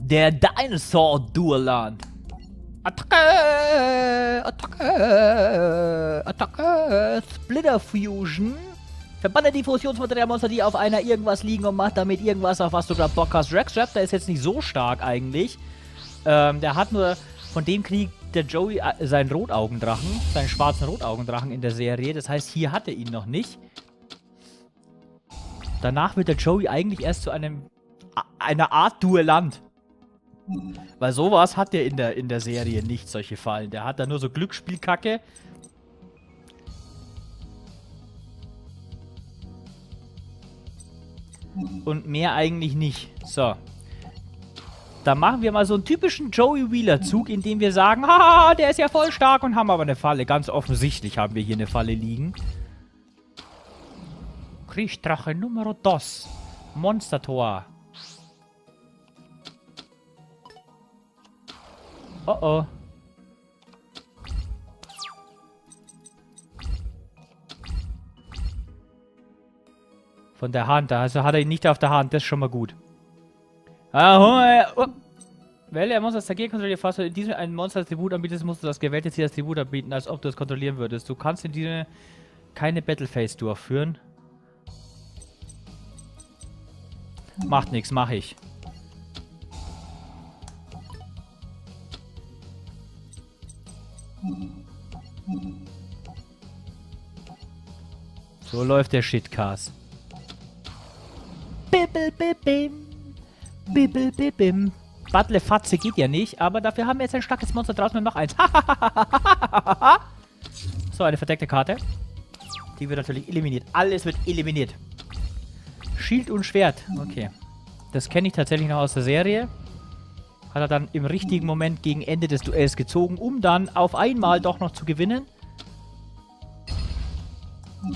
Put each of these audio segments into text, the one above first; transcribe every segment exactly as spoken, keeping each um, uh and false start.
der Dinosaur-Duel-Land. Attacke, Attacke, Attacke, Splitterfusion. Verbanne die Fusionsmaterialmonster, die auf einer irgendwas liegen und macht damit irgendwas, auf was du gerade Bock hast. Rex Raptor ist jetzt nicht so stark eigentlich. Ähm, der hat nur, von dem kriegt der Joey äh, seinen Rotaugendrachen, seinen schwarzen Rotaugendrachen in der Serie. Das heißt, hier hat er ihn noch nicht. Danach wird der Joey eigentlich erst zu einem, einer Art Duellant. Weil sowas hat der in der, in der Serie nicht, solche Fallen. Der hat da nur so Glücksspielkacke. Und mehr eigentlich nicht. So. Da machen wir mal so einen typischen Joey Wheeler-Zug, indem wir sagen, haha, der ist ja voll stark, und haben aber eine Falle. Ganz offensichtlich haben wir hier eine Falle liegen. Kriegstrache Nummer zwei. Monstertor. Oh oh. Von der Hand, also hat er ihn nicht auf der Hand, das ist schon mal gut. Ah, oh, oh. Wenn er Monster dagegen kontrolliert, falls du in diesem ein Monster als Tribut anbietest, musst du das gewählte Ziel als Tribut anbieten, als ob du es kontrollieren würdest. Du kannst in diesem keine Battlephase durchführen. Macht nichts, mache ich. So läuft der Shitcast. Bibbel, bibbim. Bibbel, bibbim. Battlefatze geht ja nicht, aber dafür haben wir jetzt ein starkes Monster draußen und noch eins. So, eine verdeckte Karte. Die wird natürlich eliminiert. Alles wird eliminiert. Schild und Schwert. Okay. Das kenne ich tatsächlich noch aus der Serie. Hat er dann im richtigen Moment gegen Ende des Duells gezogen, um dann auf einmal doch noch zu gewinnen.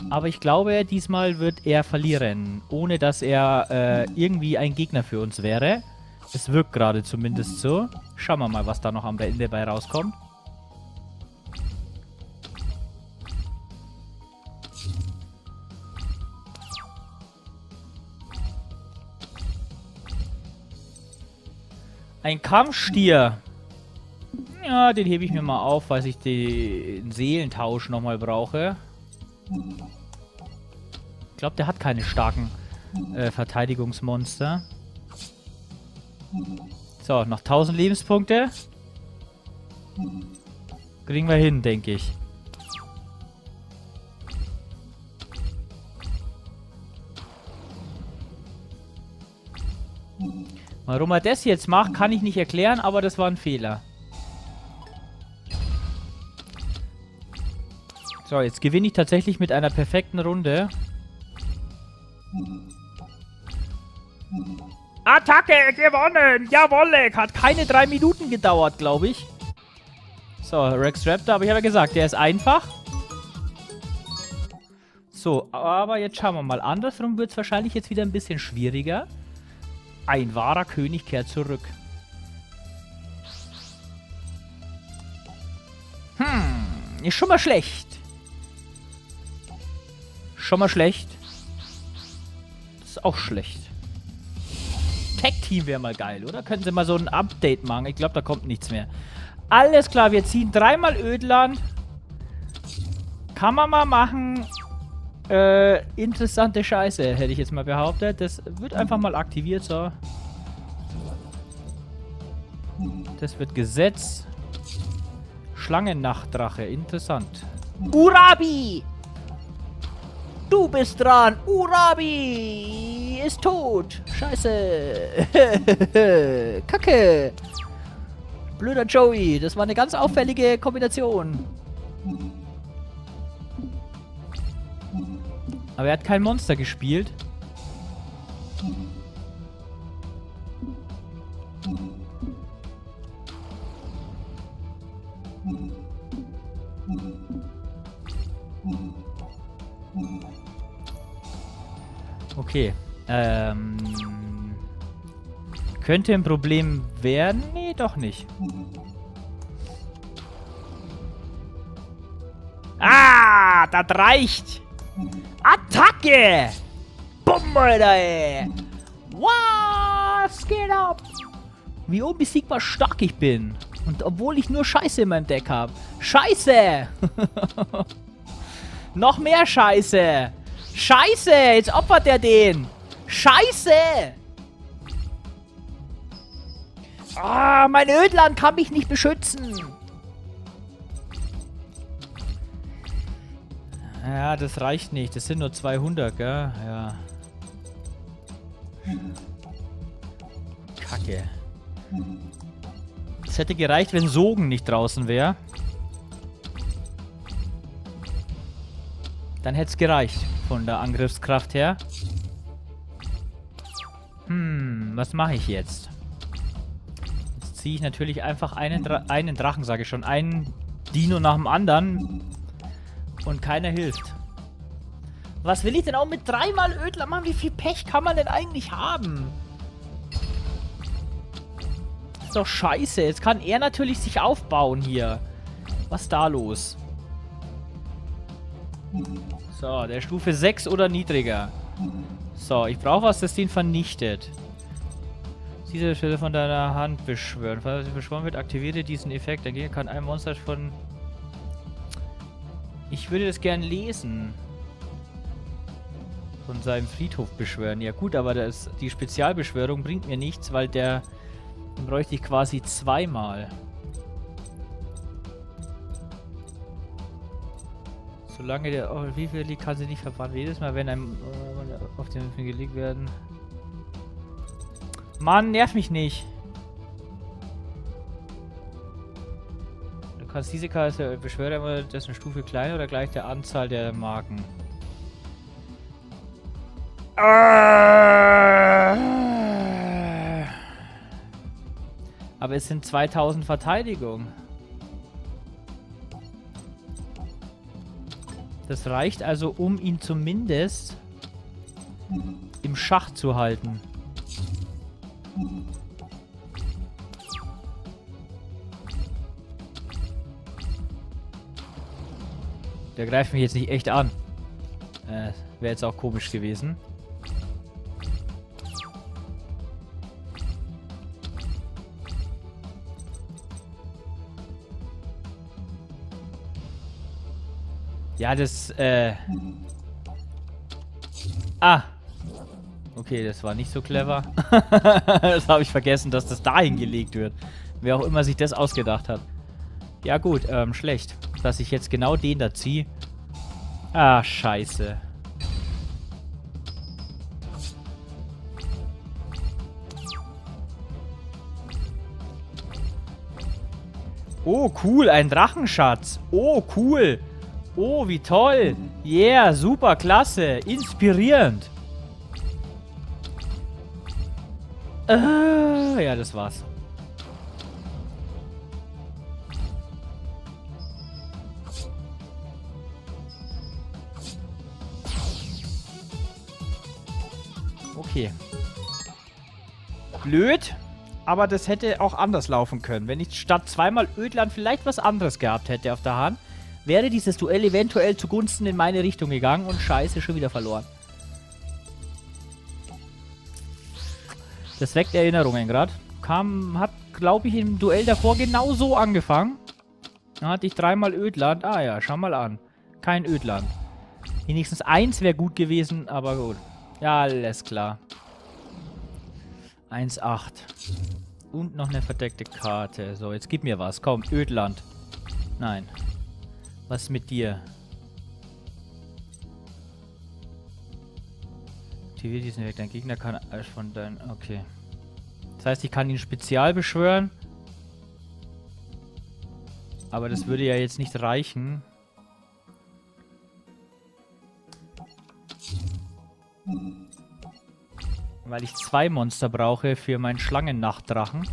Aber ich glaube, diesmal wird er verlieren, ohne dass er äh, irgendwie ein Gegner für uns wäre. Es wirkt gerade zumindest so. Schauen wir mal, was da noch am Ende bei rauskommt. Ein Kampfstier. Ja, den hebe ich mir mal auf, weil ich den Seelentausch nochmal brauche. Ich glaube, der hat keine starken äh, Verteidigungsmonster. So, noch tausend Lebenspunkte. Kriegen wir hin, denke ich. Warum er das jetzt macht, kann ich nicht erklären, aber das war ein Fehler. So, jetzt gewinne ich tatsächlich mit einer perfekten Runde. Attacke, gewonnen! Jawolle! Hat keine drei Minuten gedauert, glaube ich. So, Rex Raptor, aber ich habe ja gesagt, der ist einfach. So, aber jetzt schauen wir mal. Andersrum wird es wahrscheinlich jetzt wieder ein bisschen schwieriger. Ein wahrer König kehrt zurück. Hm, ist schon mal schlecht. Schon mal schlecht. Das ist auch schlecht. Tag-Team wäre mal geil, oder? Können Sie mal so ein Update machen? Ich glaube, da kommt nichts mehr. Alles klar, wir ziehen dreimal Ödland. Kann man mal machen. Äh, interessante Scheiße, hätte ich jetzt mal behauptet. Das wird einfach mal aktiviert, so. Das wird gesetzt. Schlangennachtdrache, interessant. Urabi! Du bist dran! Urabi ist tot! Scheiße! Kacke! Blöder Joey, das war eine ganz auffällige Kombination. Aber er hat kein Monster gespielt. Okay. Ähm. Könnte ein Problem werden? Nee, doch nicht. Ah, das reicht! Attacke! Bumm, Alter, ey! Was geht ab? Wie unbesiegbar stark ich bin. Und obwohl ich nur Scheiße in meinem Deck habe. Scheiße! Noch mehr Scheiße! Scheiße! Jetzt opfert er den! Scheiße! Ah, mein Ödland kann mich nicht beschützen! Ja, das reicht nicht. Das sind nur zweihundert, gell? Ja. Kacke. Es hätte gereicht, wenn Sogen nicht draußen wäre. Dann hätte es gereicht. Von der Angriffskraft her. Hm, was mache ich jetzt? Jetzt ziehe ich natürlich einfach einen, Dra einen Drachen, sage ich schon. Einen Dino nach dem anderen. Und keiner hilft. Was will ich denn auch mit dreimal Ödler machen? Wie viel Pech kann man denn eigentlich haben? Ist doch scheiße. Jetzt kann er natürlich sich aufbauen hier. Was ist da los? So, der Stufe sechs oder niedriger. So, ich brauche was, das den vernichtet. Diese Stelle von deiner Hand beschwören. Falls sie beschworen wird, aktiviere diesen Effekt. Dagegen kann ein Monster von... Ich würde das gern lesen. Von seinem Friedhof beschwören. Ja gut, aber das, die Spezialbeschwörung bringt mir nichts, weil der... Den bräuchte ich quasi zweimal. Solange der auf dem Friedhof liegt, kann sie nicht verbannt. Jedes Mal, wenn einem äh, auf den Friedhof gelegt werden. Mann, nerv mich nicht. Du kannst diese Karte beschwören, immer dessen Stufe klein oder gleich der Anzahl der Marken. Aber es sind zweitausend Verteidigung. Das reicht also, um ihn zumindest im Schach zu halten. Der greift mich jetzt nicht echt an. Äh, wäre jetzt auch komisch gewesen. Ja, das, äh... Ah! Okay, das war nicht so clever. Das habe ich vergessen, dass das dahin gelegt wird. Wer auch immer sich das ausgedacht hat. Ja gut, ähm, schlecht. Dass ich jetzt genau den da ziehe. Ah, scheiße. Oh, cool, ein Drachenschatz. Oh, cool. Oh, wie toll. Yeah, super, klasse. Inspirierend. Ah, ja, das war's. Okay. Blöd, aber das hätte auch anders laufen können. Wenn ich statt zweimal Ödland vielleicht was anderes gehabt hätte auf der Hand, wäre dieses Duell eventuell zugunsten in meine Richtung gegangen und scheiße, schon wieder verloren. Das weckt Erinnerungen gerade. Kam, hat, glaube ich, im Duell davor genau so angefangen. Da hatte ich dreimal Ödland. Ah ja, schau mal an. Kein Ödland. Wenigstens eins wäre gut gewesen, aber gut. Ja, alles klar. eins Komma acht. Und noch eine verdeckte Karte. So, jetzt gib mir was. Komm, Ödland. Nein. Was mit dir? Aktiviere diesen Effekt. Dein Gegner kann von deinen... Okay. Das heißt, ich kann ihn spezial beschwören. Aber das würde ja jetzt nicht reichen. Weil ich zwei Monster brauche für meinen Schlangennachtdrachen.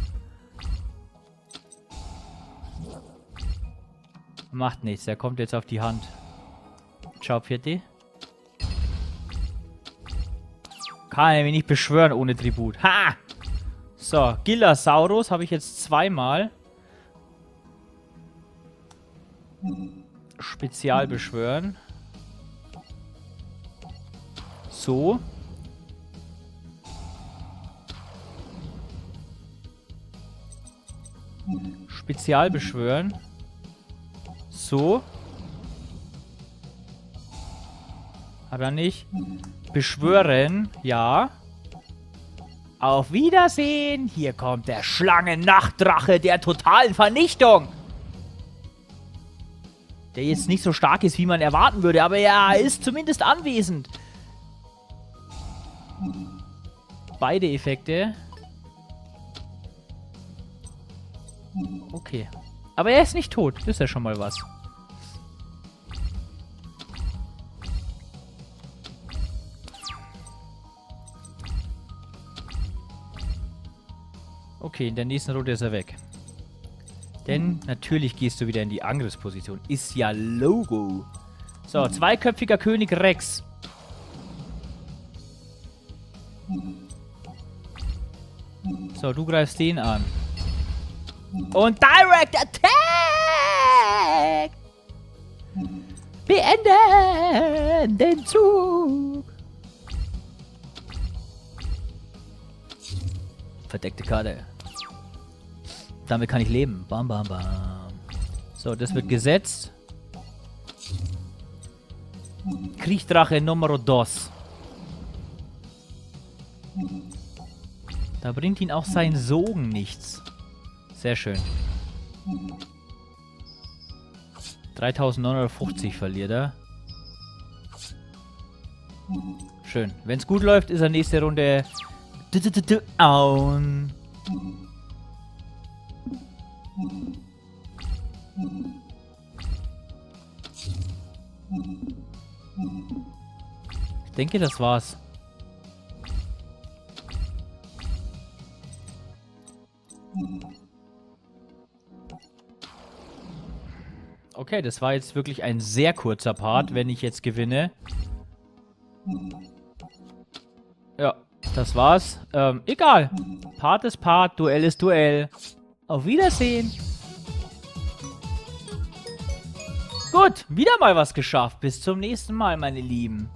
Macht nichts, der kommt jetzt auf die Hand. Ciao, Pieti. Kann er mich nicht beschwören ohne Tribut. Ha! So, Gilasaurus habe ich jetzt zweimal. Spezial beschwören. So. Spezial beschwören. So. Hat er nicht. Beschwören. Ja. Auf Wiedersehen. Hier kommt der Schlangennachtdrache der totalen Vernichtung. Der jetzt nicht so stark ist, wie man erwarten würde. Aber er ist zumindest anwesend. Beide Effekte. Okay. Aber er ist nicht tot. Das ist ja schon mal was. Okay, in der nächsten Runde ist er weg. Denn natürlich gehst du wieder in die Angriffsposition. Ist ja Logo. So, zweiköpfiger König Rex. So, du greifst den an. Und Direct Attack! Beenden den Zug! Verdeckte Karte. Damit kann ich leben. Bam, bam, bam. So, das wird gesetzt. Kriegstrache Nummer zwei. Da bringt ihn auch sein Sogen nichts. Sehr schön. dreitausendneunhundertfünfzig verliert er. Schön. Wenn es gut läuft, ist er nächste Runde... down. Ich denke, das war's. Okay, das war jetzt wirklich ein sehr kurzer Part, wenn ich jetzt gewinne. Ja, das war's. Ähm, egal. Part ist Part, Duell ist Duell. Auf Wiedersehen. Gut, wieder mal was geschafft. Bis zum nächsten Mal, meine Lieben.